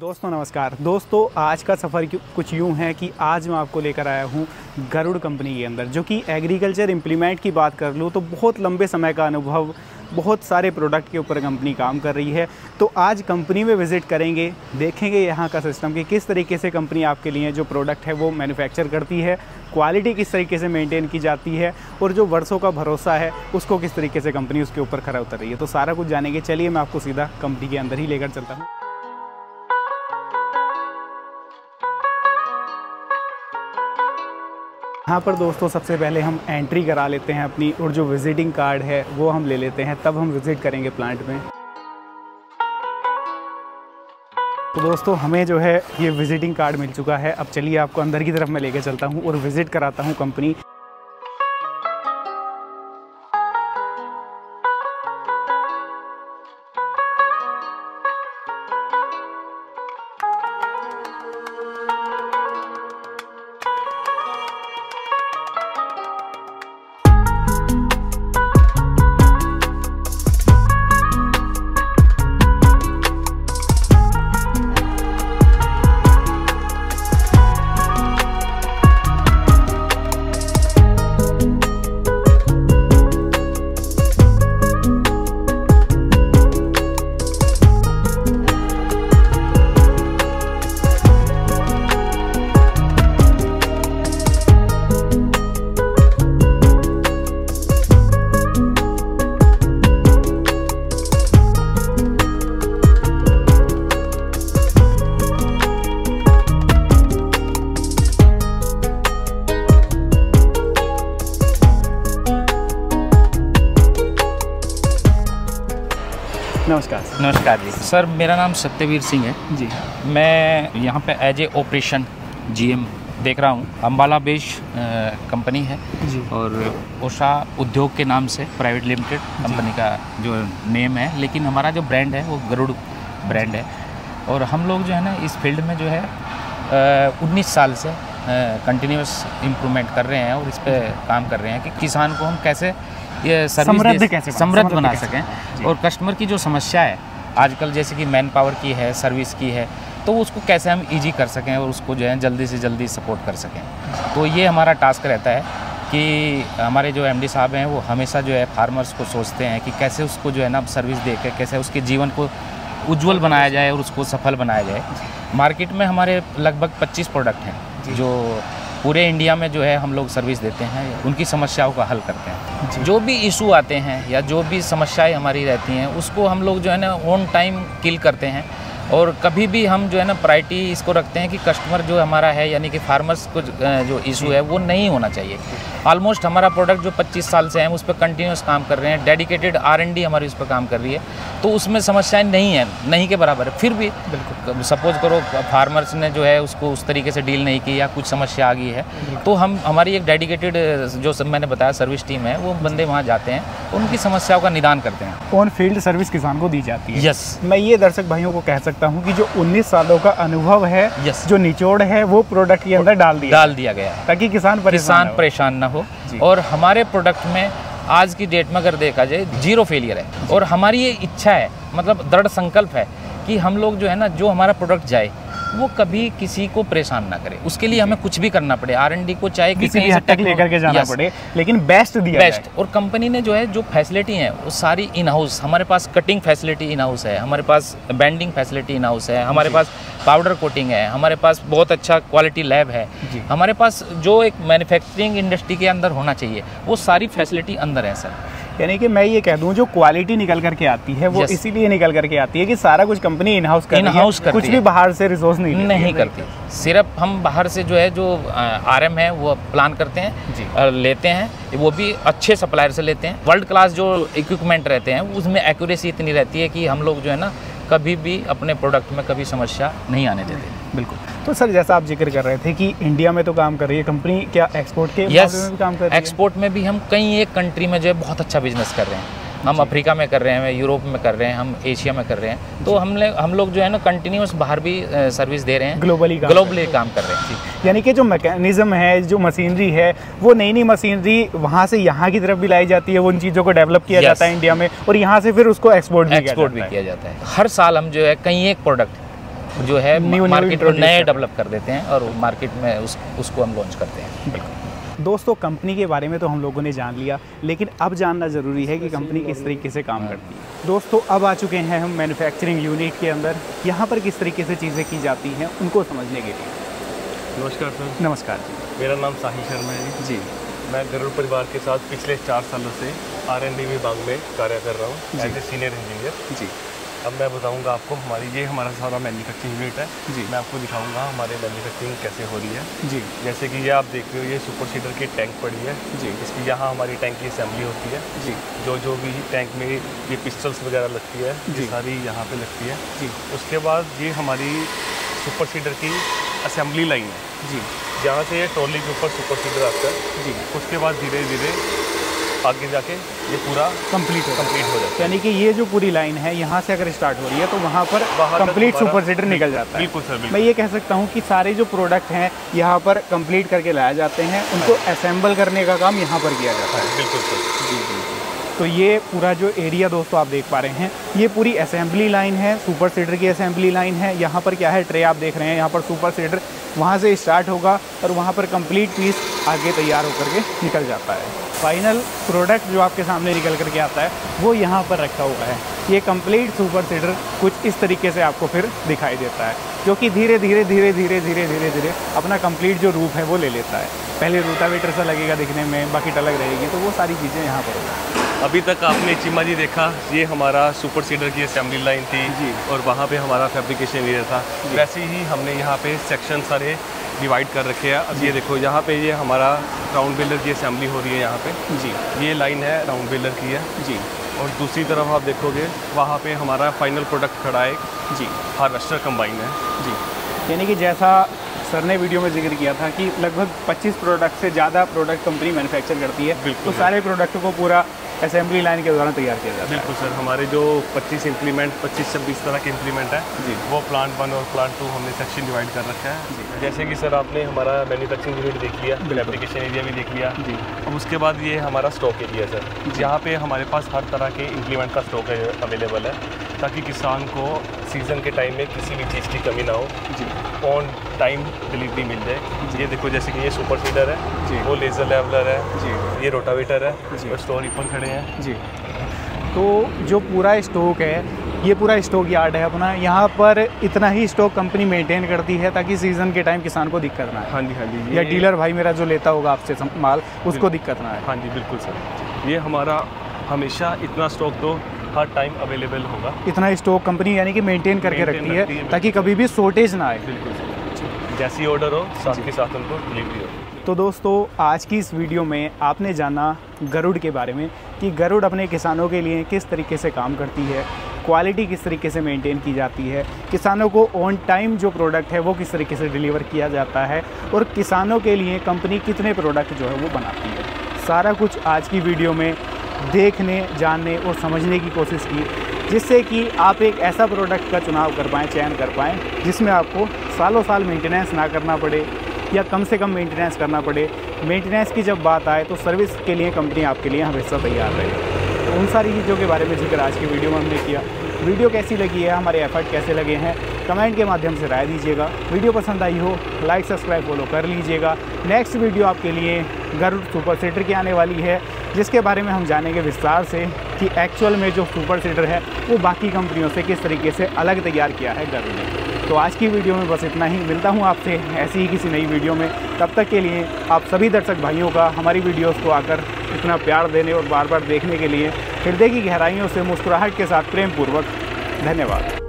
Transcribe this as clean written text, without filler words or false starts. दोस्तों नमस्कार। दोस्तों आज का सफ़र कुछ यूँ है कि आज मैं आपको लेकर आया हूँ गरुड़ कंपनी के अंदर, जो कि एग्रीकल्चर इम्प्लीमेंट की बात कर लूँ तो बहुत लंबे समय का अनुभव, बहुत सारे प्रोडक्ट के ऊपर कंपनी काम कर रही है। तो आज कंपनी में विज़िट करेंगे, देखेंगे यहाँ का सिस्टम कि किस तरीके से कंपनी आपके लिए जो प्रोडक्ट है वो मैन्युफैक्चर करती है, क्वालिटी किस तरीके से मेंटेन की जाती है और जो वर्षों का भरोसा है उसको किस तरीके से कंपनी उसके ऊपर खरा उतर रही है। तो सारा कुछ जानेंगे। चलिए मैं आपको सीधा कंपनी के अंदर ही लेकर चलता हूँ। यहाँ पर दोस्तों सबसे पहले हम एंट्री करा लेते हैं अपनी, और जो विजिटिंग कार्ड है वो हम ले लेते हैं, तब हम विज़िट करेंगे प्लांट में। तो दोस्तों हमें जो है ये विजिटिंग कार्ड मिल चुका है। अब चलिए आपको अंदर की तरफ मैं लेके चलता हूँ और विज़िट कराता हूँ कंपनी। नमस्कार। नमस्कार जी। सर मेरा नाम सत्यवीर सिंह है जी। मैं यहाँ पे एज ए ऑपरेशन जीएम देख रहा हूँ। अम्बाला बेस्ड कंपनी है जी और ओसा उद्योग के नाम से प्राइवेट लिमिटेड कंपनी का जो नेम है, लेकिन हमारा जो ब्रांड है वो गरुड़ ब्रांड है। और हम लोग जो है ना इस फील्ड में जो है 19 साल से कंटिन्यूस इम्प्रूवमेंट कर रहे हैं और इस पर काम कर रहे हैं कि किसान को हम कैसे ये सर्विस समृद्ध बना सकें और कस्टमर की जो समस्या है आजकल जैसे कि मैन पावर की है, सर्विस की है, तो उसको कैसे हम इजी कर सकें और उसको जो है जल्दी से जल्दी सपोर्ट कर सकें। तो ये हमारा टास्क रहता है कि हमारे जो एमडी साहब हैं वो हमेशा जो है फार्मर्स को सोचते हैं कि कैसे उसको जो है ना सर्विस देकर कैसे उसके जीवन को उज्जवल बनाया जाए और उसको सफल बनाया जाए। मार्केट में हमारे लगभग 25 प्रोडक्ट हैं जो पूरे इंडिया में जो है हम लोग सर्विस देते हैं, उनकी समस्याओं का हल करते हैं। जो भी इशू आते हैं या जो भी समस्याएं हमारी रहती हैं उसको हम लोग जो है ना ऑन टाइम किल करते हैं और कभी भी हम जो है ना प्रायोरिटी इसको रखते हैं कि कस्टमर जो हमारा है यानी कि फार्मर्स को जो इशू है वो नहीं होना चाहिए। ऑलमोस्ट हमारा प्रोडक्ट जो 25 साल से है उस पर कंटिन्यूस काम कर रहे हैं, डेडिकेटेड R&D हमारी उस पर काम कर रही है, तो उसमें समस्याएं नहीं है, नहीं के बराबर है। फिर भी बिल्कुल सपोज करो फार्मर्स ने जो है उसको उस तरीके से डील नहीं की या कुछ समस्या आ गई है तो हम हमारी एक डेडिकेटेड जो मैंने बताया सर्विस टीम है वो बंदे वहाँ जाते हैं, उनकी समस्याओं का निदान करते हैं। ऑन फील्ड सर्विस किसान को दी जाती है। यस, मैं ये दर्शक भाइयों को कह सकता हूं कि जो 19 सालों का अनुभव है जो निचोड़ है वो प्रोडक्ट के अंदर डाल दिया गया ताकि किसान परेशान ना हो। और हमारे प्रोडक्ट में आज की डेट में अगर देखा जाए जीरो फेलियर है और हमारी ये इच्छा है, मतलब दृढ़ संकल्प है कि हम लोग जो है ना जो हमारा प्रोडक्ट जाए वो कभी किसी को परेशान ना करे। उसके लिए हमें कुछ भी करना पड़े, R&D को चाहे किसी भी हद तक लेकर के जाना पड़े, लेकिन बेस्ट दिया बेस्ट। और कंपनी ने जो है जो फैसिलिटी है वो सारी इन हाउस, हमारे पास कटिंग फैसिलिटी इन हाउस है, हमारे पास बैंडिंग फैसिलिटी इन हाउस है, हमारे पास पाउडर कोटिंग है, हमारे पास बहुत अच्छा क्वालिटी लैब है, हमारे पास जो एक मैन्युफैक्चरिंग इंडस्ट्री के अंदर होना चाहिए वो सारी फैसिलिटी अंदर है सर। यानी कि मैं ये कह दूं जो क्वालिटी निकल करके आती है वो इसीलिए निकल करके आती है कि सारा कुछ कंपनी इन हाउस करती है, कुछ भी बाहर से रिसोर्स नहीं करती। सिर्फ हम बाहर से जो है जो RM है वो प्लान करते हैं, लेते हैं, वो भी अच्छे सप्लायर से लेते हैं। वर्ल्ड क्लास जो इक्विपमेंट रहते हैं उसमें एक्यूरेसी इतनी रहती है कि हम लोग जो है ना कभी भी अपने प्रोडक्ट में कभी समस्या नहीं आने देते। बिल्कुल। तो सर जैसा आप जिक्र कर रहे थे कि इंडिया में तो काम कर रही है कंपनी, क्या एक्सपोर्ट के में भी काम कर रही है? एक्सपोर्ट में भी हम कई एक कंट्री में जो है बहुत अच्छा बिजनेस कर रहे हैं। हम अफ्रीका में कर रहे हैं, यूरोप में कर रहे हैं, हम एशिया में कर रहे हैं। तो हम लोग जो है ना कंटिन्यूस बाहर भी सर्विस दे रहे हैं, ग्लोबली काम कर रहे हैं। यानी कि जो मैकेनिज्म है, जो मशीनरी है, वो नई मशीनरी वहाँ से यहाँ की तरफ भी लाई जाती है, उन चीज़ों को डेवलप किया जाता है इंडिया में और यहाँ से फिर उसको एक्सपोर्ट भी किया जाता है। हर साल हम जो है कई एक प्रोडक्ट जो है मार्केट में नए डेवलप कर देते हैं और मार्केट में उसको हम लॉन्च करते हैं। बिल्कुल दोस्तों, कंपनी के बारे में तो हम लोगों ने जान लिया, लेकिन अब जानना ज़रूरी है कि कंपनी किस तरीके से काम करती है। दोस्तों, अब आ चुके हैं हम मैन्युफैक्चरिंग यूनिट के अंदर। यहाँ पर किस तरीके से चीज़ें की जाती हैं उनको समझने के लिए। नमस्कार सर। नमस्कार जी, मेरा नाम साहिल शर्मा है जी। मैं गरुड़ परिवार के साथ पिछले 4 सालों से R&D विभाग में कार्य कर रहा हूँ एज ए सीनियर इंजीनियर जी। अब मैं बताऊंगा आपको हमारी हमारा सारा मैन्युफैक्चरिंग यूनिट है जी। मैं आपको दिखाऊंगा हमारे मैन्युफैक्चरिंग कैसे हो रही है जी। जैसे कि ये आप देख रहे हो, ये सुपर सीडर की टैंक पड़ी है जी। इसकी यहाँ हमारी टैंक की असेंबली होती है जी। जो भी टैंक में ये पिस्टल्स वगैरह लगती है जी, सारी यहाँ पे लगती है जी। उसके बाद ये हमारी सुपर सीडर की असेंबली लाइन है जी, जहाँ से ये ट्रॉली के ऊपर सुपर सीडर आता है जी। उसके बाद धीरे धीरे आगे जाके ये पूरा कंप्लीट हो जाता है। यानी कि ये जो पूरी लाइन है यहाँ से अगर स्टार्ट हो रही है तो वहाँ पर कंप्लीट सुपर सीडर निकल जाता है। बिल्कुल सर, बिल्कुल। मैं ये कह सकता हूँ कि सारे जो प्रोडक्ट हैं यहाँ पर कंप्लीट करके लाए जाते हैं, उनको असेंबल करने का काम यहाँ पर किया जाता है। बिल्कुल सर जी, बिल्कुल। तो ये पूरा जो एरिया दोस्तों आप देख पा रहे हैं, ये पूरी असेंबली लाइन है, सुपर सीडर की असेंबली लाइन है। यहाँ पर क्या है, ट्रे आप देख रहे हैं, यहाँ पर सुपर सीडर वहाँ से स्टार्ट होगा और वहाँ पर कंप्लीट पीस आगे तैयार होकर के निकल जाता है। फाइनल प्रोडक्ट जो आपके सामने निकल करके आता है वो यहाँ पर रखा हुआ है। ये कंप्लीट सुपर सीडर कुछ इस तरीके से आपको फिर दिखाई देता है, जो कि धीरे धीरे धीरे धीरे धीरे धीरे धीरे अपना कंप्लीट जो रूप है वो ले लेता है। पहले रोटावेटर सा लगेगा दिखने में, बाकी अलग रहेगी, तो वो सारी चीज़ें यहाँ पर होती हैं। अभी तक आपने चीमा जी देखा, ये हमारा सुपर सीडर की असेंबली लाइन थी जी, और वहाँ पर हमारा फैब्रिकेशन एरिया था। वैसे ही हमने यहाँ पर सेक्शन सारे डिवाइड कर रखे हैं। अब ये देखो, यहाँ पे ये हमारा राउंड बिल्डर की असेंबली हो रही है यहाँ पे जी। ये लाइन है राउंड बिल्डर की है जी। और दूसरी तरफ आप देखोगे वहाँ पे हमारा फाइनल प्रोडक्ट खड़ा है जी, हार्वेस्टर कम्बाइन है जी। यानी कि जैसा सर ने वीडियो में जिक्र किया था कि लगभग 25 प्रोडक्ट से ज़्यादा प्रोडक्ट कंपनी मैन्युफैक्चर करती है, तो सारे प्रोडक्टों को पूरा असेंबली लाइन के द्वारा तैयार किया जाता है। बिल्कुल सर, हमारे जो 25 छब्बीस तरह के इम्प्लीमेंट है जी, वो प्लांट 1 और प्लांट 2 हमने सेक्शन डिवाइड कर रखा है जी। जैसे कि सर आपने हमारा मैन्युफैक्चरिंग यूनिट देख लिया, फैब्रिकेशन एरिया भी देख लिया जी। अब उसके बाद ये हमारा स्टॉक एरिया सर, जहाँ पे हमारे पास हर तरह के इम्प्लीमेंट का स्टॉक अवेलेबल है, ताकि किसान को सीज़न के टाइम में किसी भी चीज़ की कमी ना हो जी, ऑन टाइम डिलीवरी मिल जाए। ये देखो, जैसे कि ये सुपर फीडर है जी, वो लेज़र लेवलर है जी, ये रोटावेटर है जी, और स्टोर पर खड़े हैं जी। तो जो पूरा स्टॉक है, ये पूरा स्टॉक यार्ड है अपना, यहाँ पर इतना ही स्टॉक कंपनी मेंटेन करती है ताकि सीज़न के टाइम किसान को दिक्कत ना आए। हाँ जी, हाँ जी। या डीलर भाई मेरा जो लेता होगा आपसे माल, उसको दिक्कत ना आए। हाँ जी, बिल्कुल सर। ये हमारा हमेशा इतना स्टॉक तो हर टाइम अवेलेबल होगा, इतना स्टॉक कंपनी यानी कि मेंटेन करके रखती है ताकि कभी भी शॉर्टेज ना आए। बिल्कुल, जैसी ऑर्डर हो साथ के साथ उनको डिलीवरी हो। तो दोस्तों, आज की इस वीडियो में आपने जाना गरुड़ के बारे में कि गरुड़ अपने किसानों के लिए किस तरीके से काम करती है, क्वालिटी किस तरीके से मेंटेन की जाती है, किसानों को ऑन टाइम जो प्रोडक्ट है वो किस तरीके से डिलीवर किया जाता है, और किसानों के लिए कंपनी कितने प्रोडक्ट जो है वो बनाती है। सारा कुछ आज की वीडियो में देखने, जानने और समझने की कोशिश की, जिससे कि आप एक ऐसा प्रोडक्ट का चुनाव कर पाएँ, चयन कर पाएँ, जिसमें आपको सालों साल मेंटेनेंस ना करना पड़े या कम से कम मेंटेनेंस करना पड़े। मेंटेनेंस की जब बात आए तो सर्विस के लिए कंपनी आपके लिए हमेशा तैयार रहे। तो उन सारी चीज़ों के बारे में जिक्र आज की वीडियो में हमने किया। वीडियो कैसी लगी है, हमारे एफर्ट कैसे लगे हैं, कमेंट के माध्यम से राय दीजिएगा। वीडियो पसंद आई हो लाइक, सब्सक्राइब, फॉलो कर लीजिएगा। नेक्स्ट वीडियो आपके लिए गरुड़ सुपर सीडर की आने वाली है, जिसके बारे में हम जानेंगे विस्तार से कि एक्चुअल में जो सुपर सीडर है वो बाकी कंपनियों से किस तरीके से अलग तैयार किया है गरुड़ ने। तो आज की वीडियो में बस इतना ही। मिलता हूँ आपसे ऐसी ही किसी नई वीडियो में। तब तक के लिए आप सभी दर्शक भाइयों का हमारी वीडियोस को आकर इतना प्यार देने और बार बार देखने के लिए हृदय की गहराइयों से मुस्कुराहट के साथ प्रेम पूर्वक धन्यवाद।